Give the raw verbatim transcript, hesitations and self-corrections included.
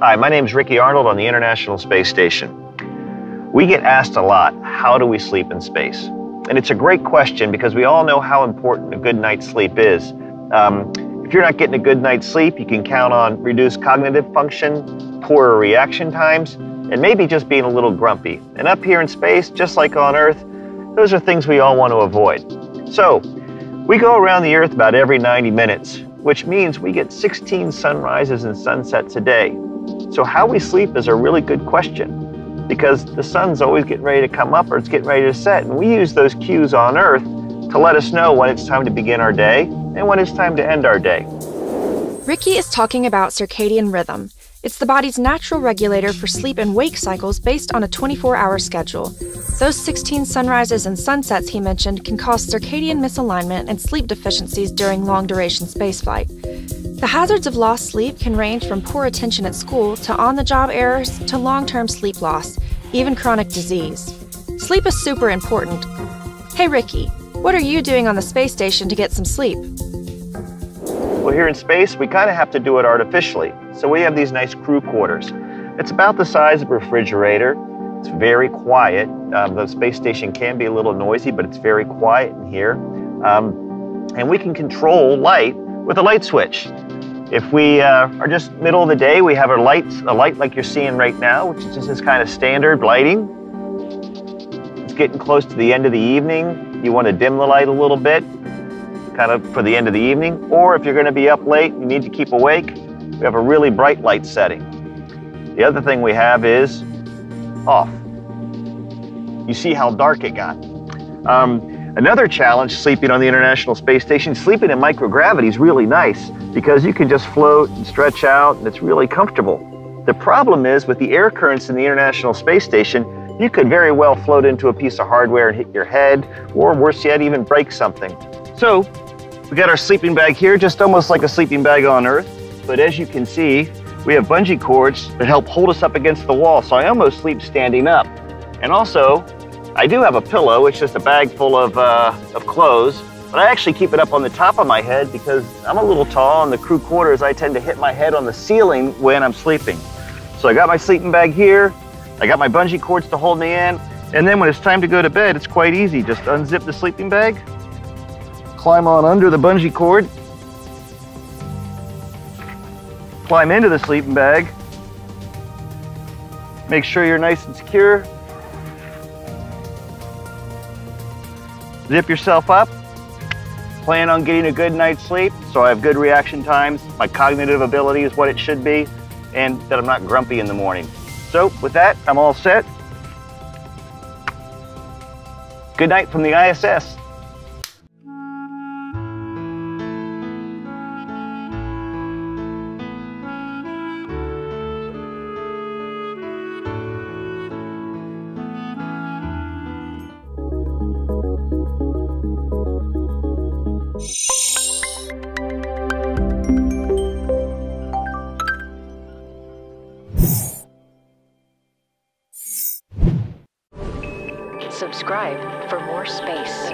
Hi, my name's Ricky Arnold on the International Space Station. We get asked a lot, how do we sleep in space? And it's a great question because we all know how important a good night's sleep is. Um, if you're not getting a good night's sleep, you can count on reduced cognitive function, poorer reaction times, and maybe just being a little grumpy. And up here in space, just like on Earth, those are things we all want to avoid. So, we go around the Earth about every ninety minutes, which means we get sixteen sunrises and sunsets a day. So how we sleep is a really good question because the sun's always getting ready to come up or it's getting ready to set, and we use those cues on Earth to let us know when it's time to begin our day and when it's time to end our day. Ricky is talking about circadian rhythm. It's the body's natural regulator for sleep and wake cycles based on a twenty-four hour schedule. Those sixteen sunrises and sunsets he mentioned can cause circadian misalignment and sleep deficiencies during long-duration spaceflight. The hazards of lost sleep can range from poor attention at school to on-the-job errors to long-term sleep loss, even chronic disease. Sleep is super important. Hey Ricky, what are you doing on the space station to get some sleep? Well, here in space, we kind of have to do it artificially. So we have these nice crew quarters. It's about the size of a refrigerator. It's very quiet. Um, the space station can be a little noisy, but it's very quiet in here. Um, and we can control light with a light switch. If we uh, are just middle of the day, we have a light, a light like you're seeing right now, which is just this kind of standard lighting. It's getting close to the end of the evening. You want to dim the light a little bit, kind of for the end of the evening. Or if you're going to be up late, you need to keep awake, we have a really bright light setting. The other thing we have is off. You see how dark it got. Um, Another challenge sleeping on the International Space Station, sleeping in microgravity is really nice because you can just float and stretch out and it's really comfortable. The problem is with the air currents in the International Space Station, you could very well float into a piece of hardware and hit your head, or worse yet, even break something. So we got our sleeping bag here, just almost like a sleeping bag on Earth. But as you can see, we have bungee cords that help hold us up against the wall. So I almost sleep standing up. And also, I do have a pillow, it's just a bag full of, uh, of clothes, but I actually keep it up on the top of my head because I'm a little tall, and the crew quarters, I tend to hit my head on the ceiling when I'm sleeping. So I got my sleeping bag here, I got my bungee cords to hold me in, and then when it's time to go to bed, it's quite easy. Just unzip the sleeping bag, climb on under the bungee cord, climb into the sleeping bag, make sure you're nice and secure, zip yourself up, plan on getting a good night's sleep so I have good reaction times, my cognitive ability is what it should be, and that I'm not grumpy in the morning. So with that, I'm all set. Good night from the I S S. Subscribe for more space.